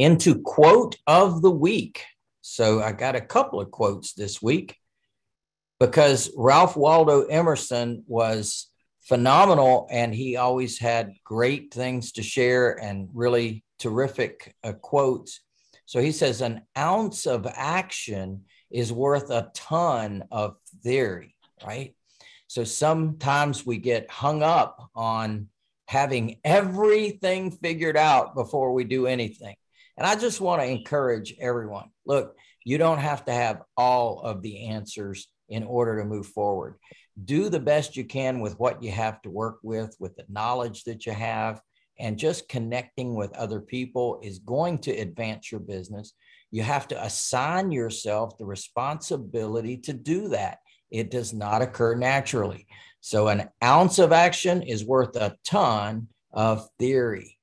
into quote of the week. So I got a couple of quotes this week because Ralph Waldo Emerson was phenomenal, and he always had great things to share and really terrific quotes. So he says, an ounce of action is worth a ton of theory, right? So sometimes we get hung up on having everything figured out before we do anything. And I just want to encourage everyone, look, you don't have to have all of the answers in order to move forward. Do the best you can with what you have to work with the knowledge that you have, and just connecting with other people is going to advance your business. You have to assign yourself the responsibility to do that. It does not occur naturally. So an ounce of action is worth a ton of theory.